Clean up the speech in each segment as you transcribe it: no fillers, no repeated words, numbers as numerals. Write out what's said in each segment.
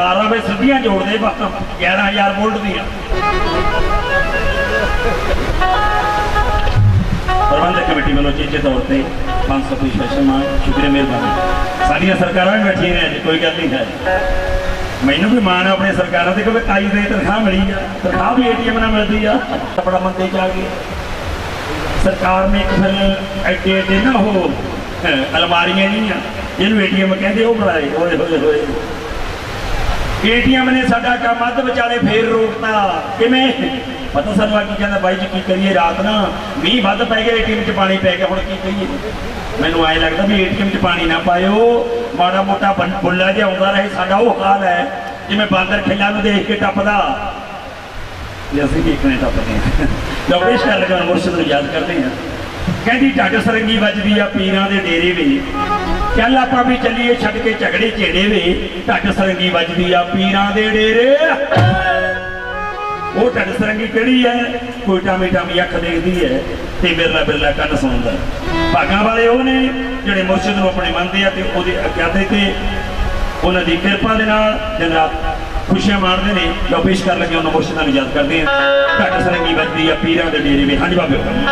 तारा में सीधियां जोड़ दे बस 11,000 वोल्ट दिया। प्रबंधक कमेटी वालों चेचे तौर पर 500 की शासन मान शुक्रिया मेहरबानी। सारिया सरकारां भी बैठी ने अज कोई गल नहीं है। मैनू भी माण है अपनी सरकारों से क्योंकि आई दे तनखा मिली है, तनखा भी ATM ना मिलती है। बड़ा मंदे जा गया सरकार ने फिर एडे एडे ना हो अलमारियां नहीं जिन्होंने ATM कहते वह बनाए। होए ATM ने साडा काम अध विचाले फेर रोकता। किवें पता सानू की कहता बाई जी की करिए, रात ना मीह वध पै गया ATM च पानी पै गया, हुण की कहिए। मैनू आए लगता भी ATM च पानी ना पाओ, माड़ा मोटा बुला जो रहे साडा वह हाल है जिवें बांदर खिला देख के टपदा जो असं भी इतने टपते हैं। डॉक्टर शाहजहान मुर्शद को याद करते हैं, कहती ढड सरंगी बजदी आ पीरां दे डेरे वे, चल आपां भी चलीए छड़ के झगड़े झेड़े वे। ढड सरंगी बजदी आ पीरां दे डेरे, वो ढड सरंगी किहड़ी है? कोई टामी टामी अख देखदी है ते बिरला बिरला कन्न सुणदा। भागां वाले वो ने जिहड़े मुर्शिद को अपने मनते हैं तो वो अग्यादे से उन्हों की कृपा के नाल दिन रात खुशियां माणते हैं। जो पेश कर लगे उन्होंने मुर्शिदा याद करते हैं। ढड सरंगी बजदी आ पीरां दे डेरे वे। हाँ जी बाबे चलिए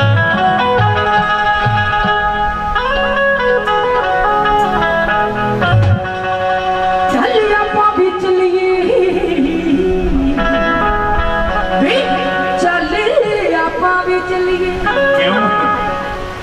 छड़ के झगड़े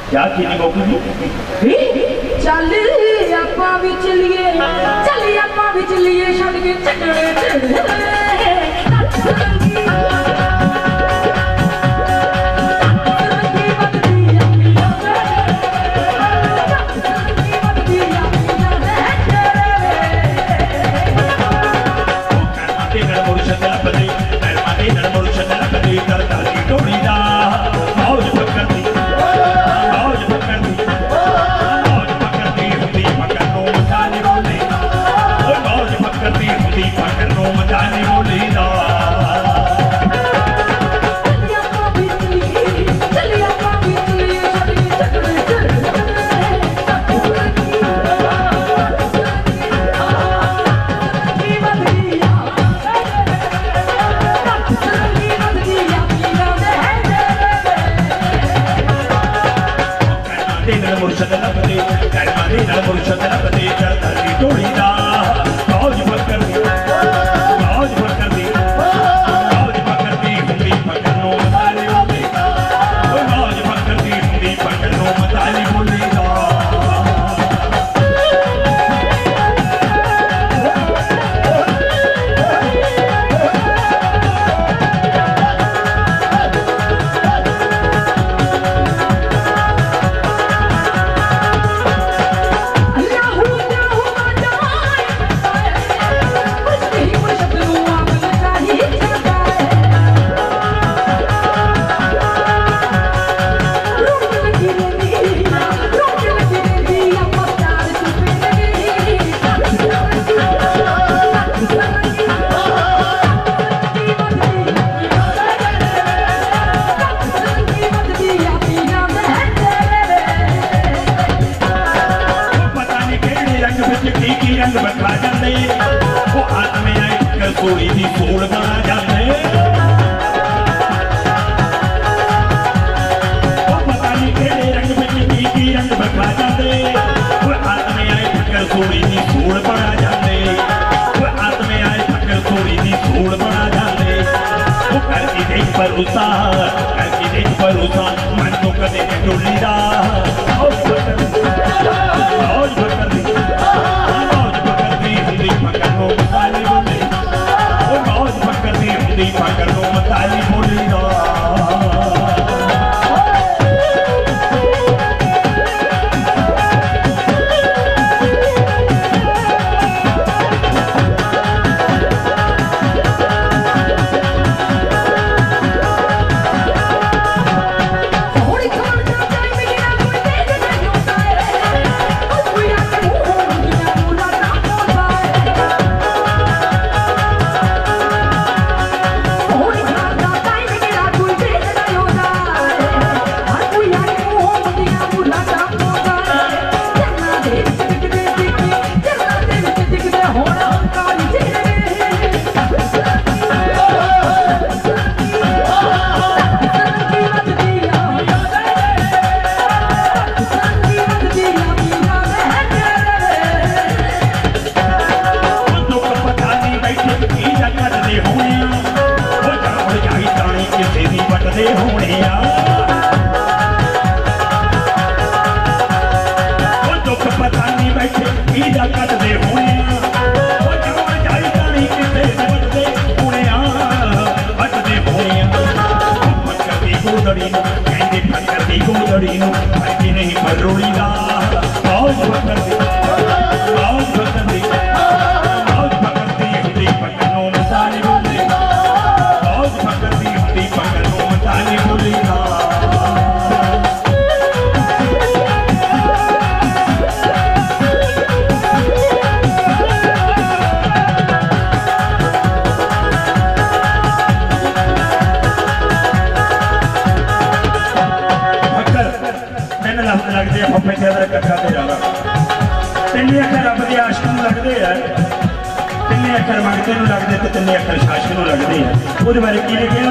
अखर मणके लगते तो 3 अखर शाश को लगते हैं। वो बारे की लिखा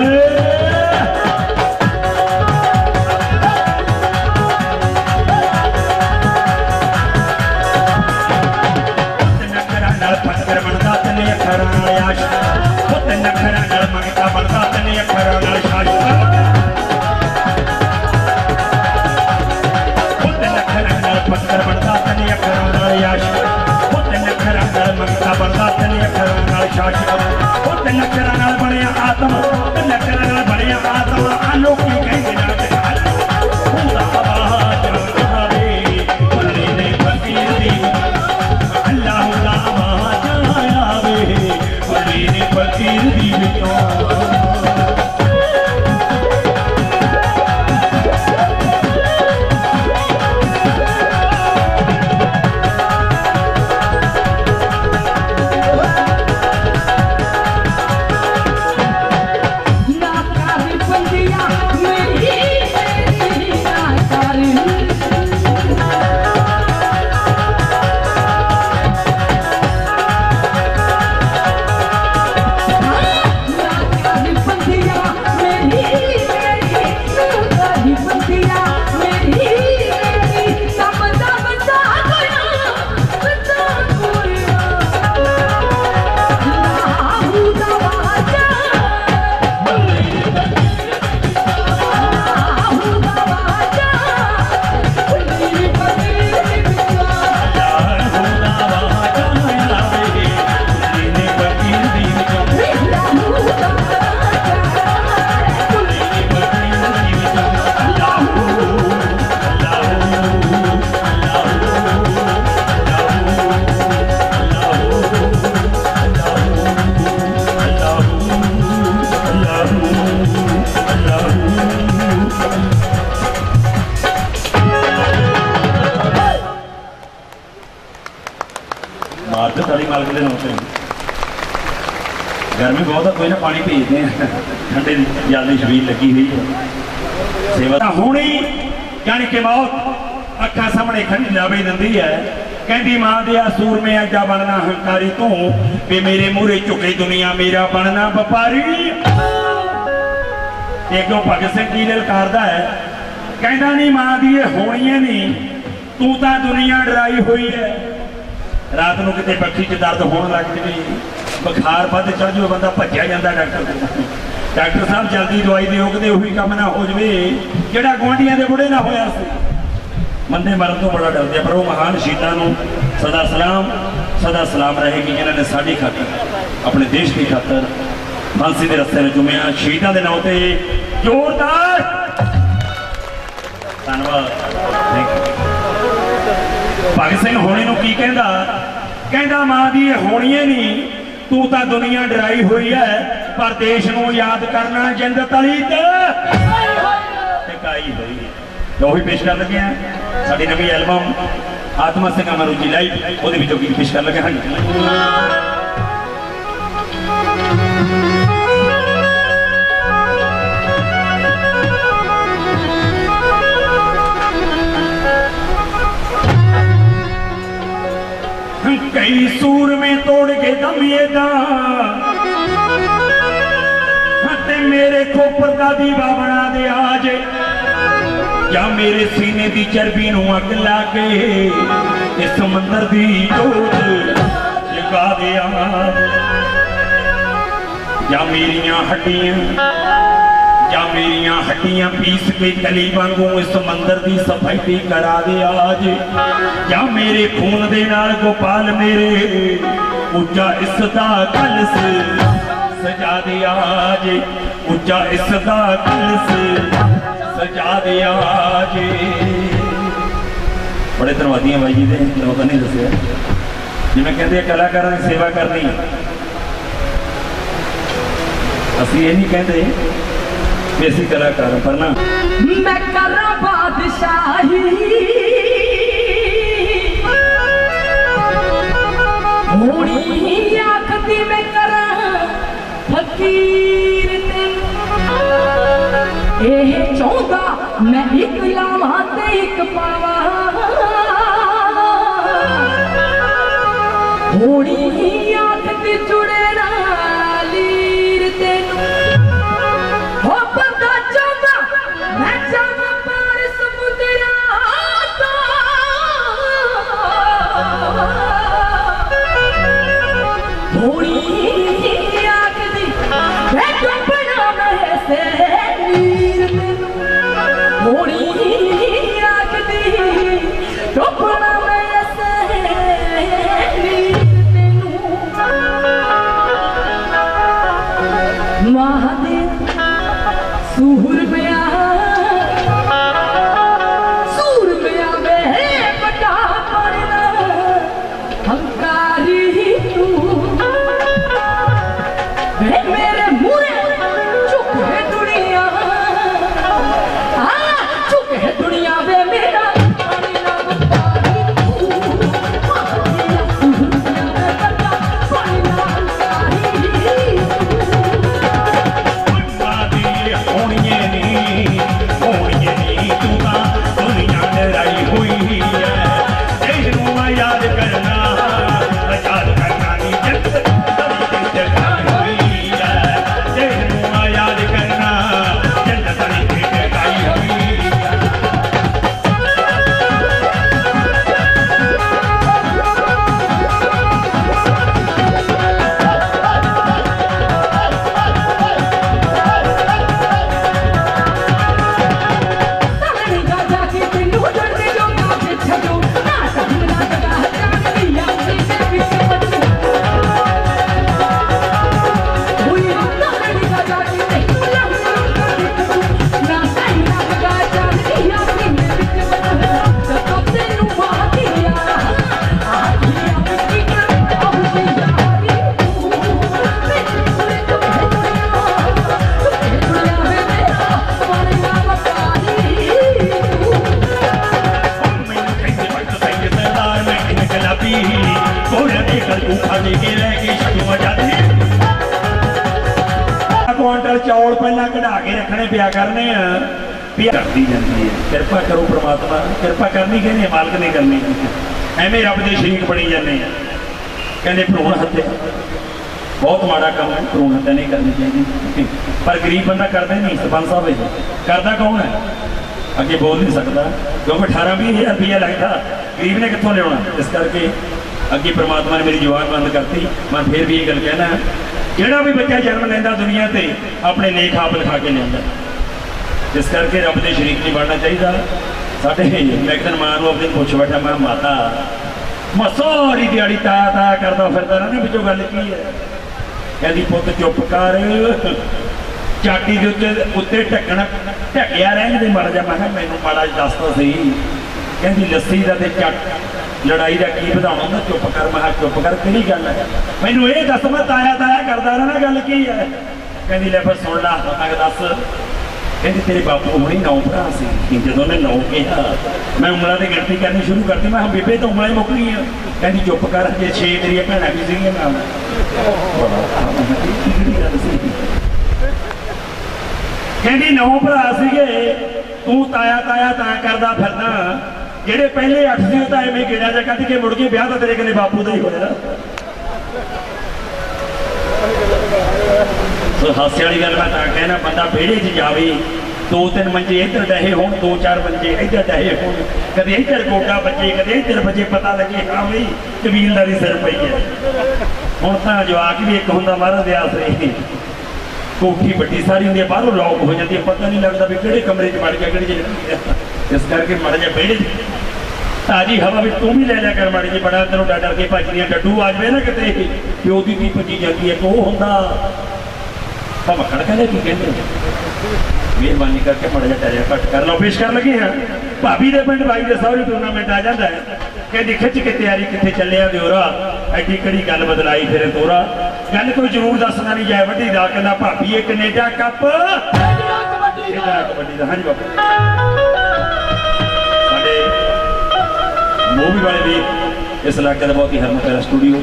गर्मी बहुत है, कोई ना पानी भेजते हैं, ठंडे जल्दी शबील लगी हुई है सेवा होनी यानी कि मौत अखा सामने खड़ी लावे दी है। कहती मां दे सूर में अजा बनना हंकारी तू भी मेरे मूहरे झुके दुनिया मेरा बनना व्यापारी। एक भगत सिंह जी ललकारदा है कहता नहीं मां दी होनी है नहीं तू तो दुनिया डराई हुई है। रात को कितने पक्षी च दर्द होने लग जाए बुखार बद चढ़ जाओ बंदा भज्या जाता डॉक्टर डॉक्टर साहब जल्दी दवाई दो कि उ कम ना हो जाए जोड़ा गुआढ़िया के बुढ़े ना होया बंदे मरण तो बड़ा डरते पर वह महान शहीदों सदा सलाम रहेगी जिन्होंने साड़ी खातर अपने देश की खातर फांसी के रस्ते में चुमिया शहीदों के नाम से जोरदार धन्यवाद। भगत सिंह होनी को की कहता कहता मां दी होनी है नहीं तू तो दुनिया डराई हुई है पर देश को याद करना जिंद तली टकाई हुई है। तो वही पेश कर लगे हैं साड़ी नवी एल्बम आत्मा सिंह अमरूजी लाइव वो गीत पेश कर लगे हैं। कई सूर में तोड़ के दमिएदा मेरे खोपर का दीवा बना दे आज या मेरे सीने की चर्बी नू अग ला के इस समंदर की जोत लगा दे या मेरिया हड्डियां पीस के कली वांगू इस मंदिर की सफाई करा दे आज या मेरे खून दे नाल गोपाल मेरे ऊंचा इसदा कलश सजा दे आज ऊंचा इसदा कलश सजा दे आज। बड़े धन्यवादी हैं भाई जी ने लोगों ने दसिया जिवें कहते कलाकारों की सेवा करनी असं ये नहीं कहते ऐसी कलाकार पर ना मैं करा बादशाही होनी आखती मैं करा फकीर ये चौदा मैं एक लामा ते एक पावा होनी आखती चौल पहला कढ़ा के रखने पिया करने पिया कर दी जाती है। कृपा करो परमात्मा, कृपा करनी कहने मालक ने करनी एवं रब के शरीक बनी जाने कहने भ्रूण हत्या बहुत माड़ा काम है, भ्रूण हत्या नहीं करनी चाहिए। पर गरीब बंदा करता नहीं, सरपंच साहब करता कौन है अगे बोल नहीं सकता क्योंकि 18-20 हज़ार रुपया लगता गरीब ने कितों लिया। इस करके अगे परमात्मा ने मेरी जवाब बंद करती। मैं फिर भी ये गल कहना जोड़ा भी बच्चा जन्म लेंदा दुनिया से अपने नेक आप लिखा के लिया। इस करके रब के शरीक नहीं बनना चाहिए। साढ़े मैं एक दिन माँ को अपने पुछ बैठा, मैं माता मैं सारी दिहाड़ी ता ता करता फिरता रहा पिछों गल की है। कहती पुत चुप कर, चाटी के उत्ते उत्ते ढकन ढकिया रहने माड़ा जा। मैं मैनू माड़ा दसता सही। कहती लस्सी का तो चट लड़ाई का की बधाना मैं चुप कर। मैं चुप कर कि गल है मैनू ये दस, मैं ताया ताया करता रहा गल की है। कहती लै फिर सुन ला तक दस। कहती तेरे बापू हुणी 9 भरा से, जो ने 9 कहा मैं उम्र की गिनती करनी शुरू करती। मैं बीबे तो उम्र ही मुक गई है। कहती चुप कर, जे 6 मेरी भैन भी सी। कहती 9 भरा से तू ताया ताया ताया करता फिरदा। जेडे पहले 8 से तो एवं गेड़ा जा कट के मुड़ के ब्याह तो तेरे कहने बापू का ही होया। सो हास्य वाली गल मैं कहना बंदा बेड़े च जावे 2-3 मंजे इधर डहे हो, 2-4 मंजे इधर डहे हो, कद इधर गोडा बचे कद इधर बचे, पता लगे हाँ बी कबीलदारी सिर पई है। हम तो जवाक भी एक होंगे महाराज व्यास रहे कोठी बड़ी सारी होंगी, बाहरों लॉक हो जाती है, पता नहीं लगता भी कि कमरे च बढ़ गया कि। इस करके माड़ा जिहा बेड़े ताजी हवा भी तू भी ले लिया कर माड़ी जी। बड़ा तेनों डर डर के भजनिया डड्डू आ जाए ना कितने प्यो की भी भजी जाती है। तो होंदा भमकड़ कहने की कहते मेहरबानी करके माड़ा जिहा डरिया घट कर लो। पेश कर लगे हैं भाभी के पिंड भाई के सारे टूरनामेंट आ जाता है। कहती खिच के तैयारी कितने चलिया द्योरा, एडी कड़ी गल बदलाई फिर तोरा। गल कोई जरूर दसना नहीं जाए वड्डी दा कहना भाभी एक कनेडा कप कबड्डी का। हाँ जी बाबा मूवी वाले भी इस इलाके का बहुत ही हरमत है स्टूडियो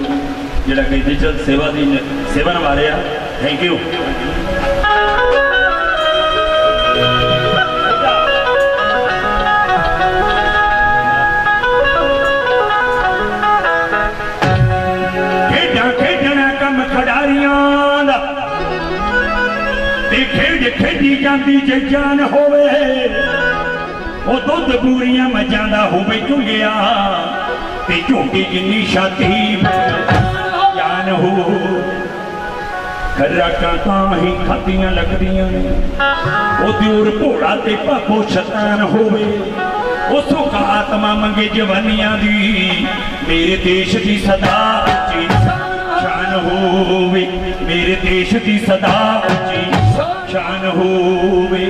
जोड़ा कि डिजिटल सेवा की सेवा निभा रहा। Thank you. खेडा खेडना कम खिडारियां खेड खेडी जाती जे जान होवे वो दुध पूरिया मजादा होवे झुंगिया ते झोंगी जिनी छाती जान हो। खराका ताही खादियां लगदियां ने ओ दूर भोड़ा ते भागो शैतान होवे ओ सुखा आत्मा मंगे जवानियां दी मेरे देश दी सदा उची शान होवे मेरे देश दी सदा उची शान होवे।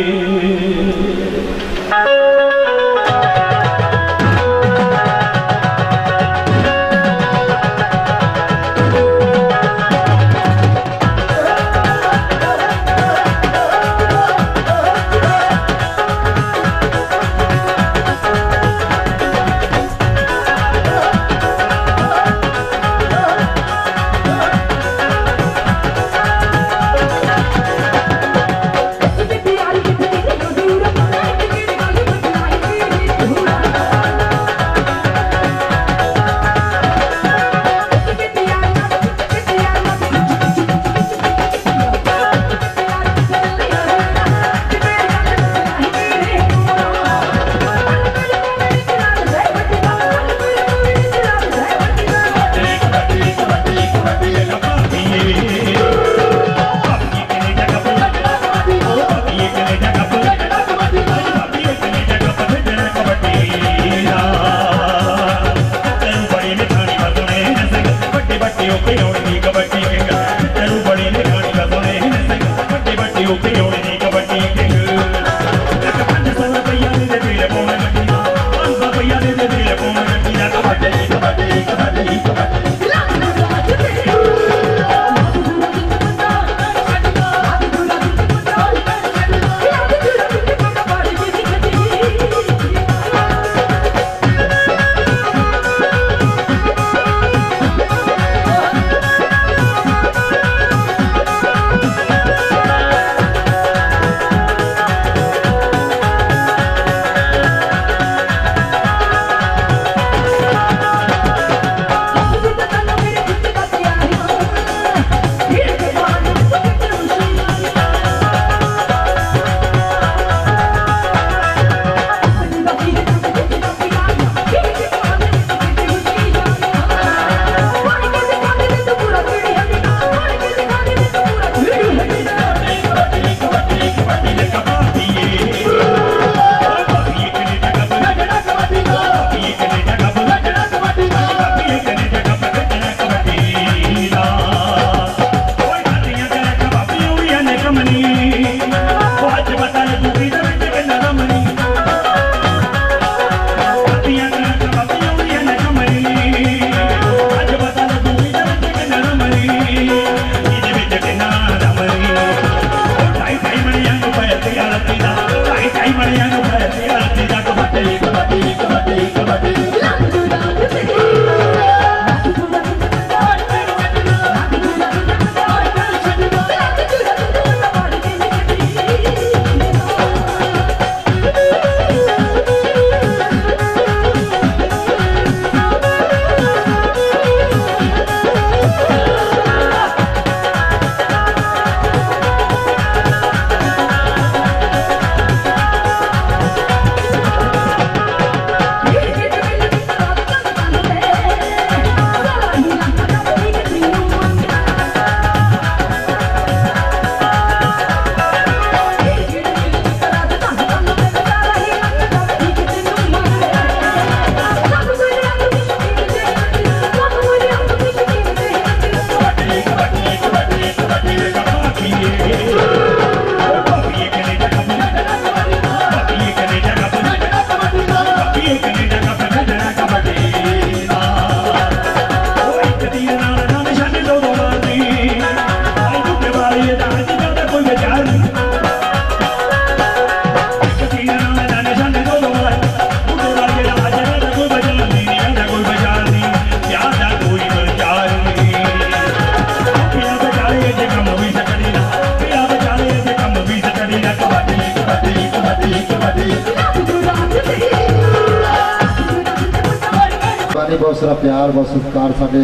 बहुत सारा प्यार बहुत सत्कार साढ़े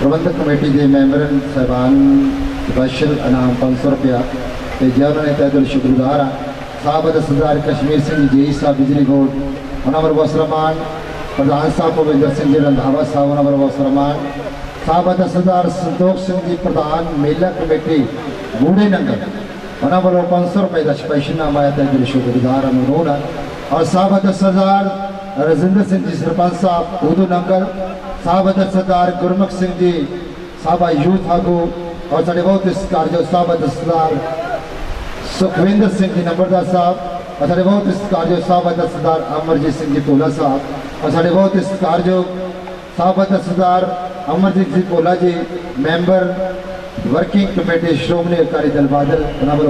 प्रबंधक कमेटी के मैंबर साहबान बशर इनाम 500 रुपया उन्होंने तहत शुक्रगुजार साहब सरदार कश्मीर सिंह जी साहब बिजलीकोट उन्होंने बहुत सरमान प्रधान साहब भविंदर सिंह रंधावा साहब उन्होंने बहुत सरमान साबत सरदार संतोख सिंह जी प्रधान मेला कमेटी बूढ़े नंगर उन्होंने वालों 500 रुपए का स्पेशनामा है तेरे शुक्रगुजार अनुरोध है और साबत सरदार रजिंदर सिंह जी सरपंच साहब उदू नंगर साबत सरदार गुरमुख सिंह जी साबा यूथ हागू और साढ़े बहुत इस कार्य साबत सरदार सुखविंदर सिंह जी नंबरदार साहब और साढ़े बहुत इस कार्य साबत सरदार अमरजीत सिंह जी पोला साहब और साढ़े बहुत इस कार्य साबत Sardar Amarjeet Singh Pola ji member working committee Shiromani Akali Dal Badal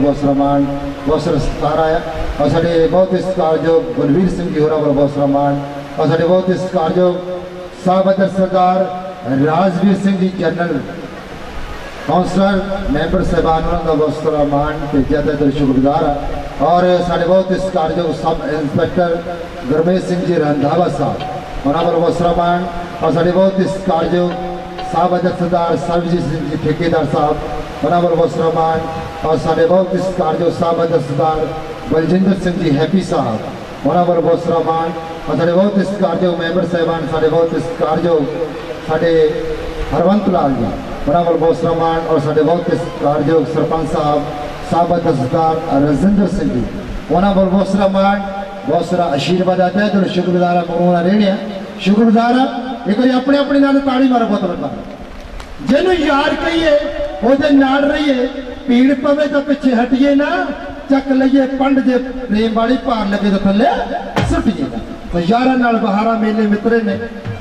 बौसरामान बौसर सतारा है और साढ़े बहुत इस कारजोग बलवीर सिंह जी होरा बौसरामान और साढ़े बहुत इस कारजोग साबदर Sardar Rajveer Singh ji general councillor member साहबान होना बौसरामान के ज्यादातर शुक्रगुजार है और साढ़े बहुत इस कारजोग सब इंस्पेक्टर गुरमेश सिंह जी रंधावा साहब होना बौसरामान और साढ़े बहुत इस कारजोग साबदर सरदार सरजीत सिंह जी ठेकेदार साहब बनावर बसरमान और साढ़े बहुत इस कार्यो साबदर सरदार बलजिंदर सिंह जी हैप्पी साहब बनावर बसरमान और साढ़े बहुत इस कार्यो मेंबर साहबान साढ़े बहुत इस कार्यो साढ़े हरवंत लाल जी बनावर बसरमान और साढ़े बहुत इस कार्यो सरपंच साहब साबदर सरदार रजिंदर सिंह जी बनावर बसरमान बहुत सारा आशीर्वाद आता है तो शुक्रगुजार कोरोना रेणिया शुक्रगुजार एक अपने अपने नाल ताड़ी मारो बहुत बता जिन्हों यार कहिए उहदे नाल रहिए पीड़ पवे तो पिछे हटिए ना चक लईए पंड जे प्रेम वाली पार लगे तो थले सुटिए ना तो यारा नाल बहारा मेले मित्रे ने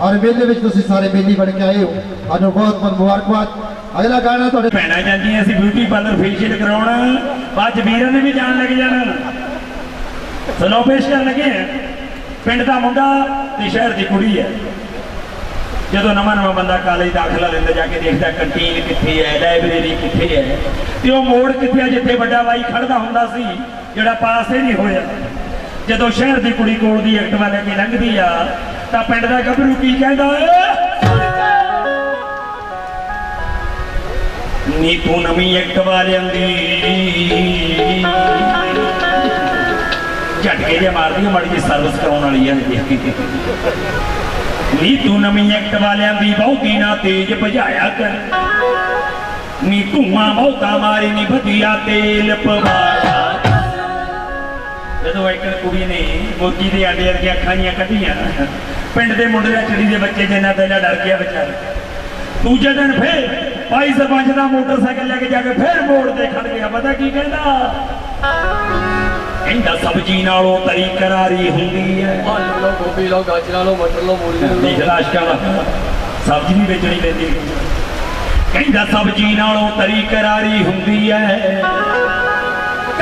और मेले विच तुसी सारे मेली बन के आए हो अनु बहुत बहुत मुबारकबाद। अगला गाना तुहाडे भैणा जांदियां सी ब्यूटी पार्लर फेशियल कराउणा बाद वीरां ने भी जान लग जाना चलो पेश करन लगे पिंड दा मुंडा ते शहर दी कुड़ी है जो नवा बंदा कॉलेज दाखिला लेंदा जाके देखता कैंटीन कित्थे है लाइब्रेरी कित्थे है ते वो मोड़ कित्थे है जिथे बड़ा भाई खड़दा हुंदा सी जिहड़ा पास ही नहीं होया जो शहर की कुड़ी कोल दी एक्टिवा लेके लंघदी आ तां पिंड दा गभरू की कहंदा नी तू नवीं एक्टिवा लेंदी झटके जे मारदी माड़ी जी सर्विस कराउण वाली है नी तू नवीं एक्टिवा ली बहुती ना तेज भजाया कर नी धूआं बहुता मारी नी बधिया तेल पवाया जो एक कुड़ी ने मोती के आंडे वर्गिया अखाइया कटिया पिंड के मुंडे चिड़ी के बच्चे जिन्ना पहला डर गया बेचारा दूजे दिन फिर भाई सरपंच का मोटरसाइकिल लेके जाके फिर मोड़ से खड़ गया पता की कहना इंदा सब्जी नालों तरी करारी होंगी है लो गोभी लो गाजर लो मटर लो मूली लो निजलाशका सब्जी भी बेचनी लेती इंदा सब्जी नालों तरी करारी होंगी है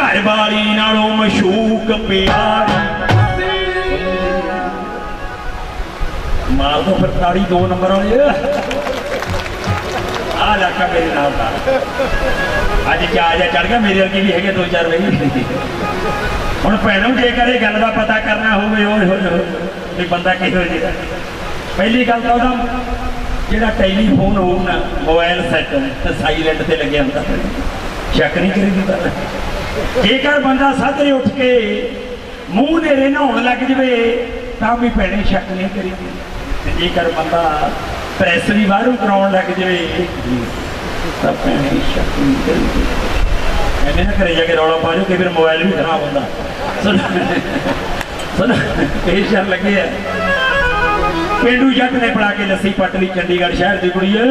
घर वाली नालों मशूक प्यारी मार दो फिर ताड़ी 2 नंबर वाली आ लाका मेरे नाल दा अज क्या जा चढ़ गया मेरे अगे भी है 2-4 महीने हम भैनों जेकर यह गल का पता करना हो बंदा किहो जिहा पहली गल तो जो टैलीफोन हो मोबाइल सैट साइलेंट से लगे होता शक नहीं करी दिता जेकर बंदा साधरे उठ के मूँह नेरे नहाउण लग जाए तो भी भैने शक नहीं करी दी जेकर बंदा प्रैस भी बाहरों कराउण लग जाए तो भैने शक नहीं करी दी मैंने ना करे जाके रौला पा जाओ कई बार मोबाइल भी खराब होता सुना यही शहर लगे है पेंडू जट ने पड़ा के लस्सी पटली चंडीगढ़ शहर की कुड़ी है।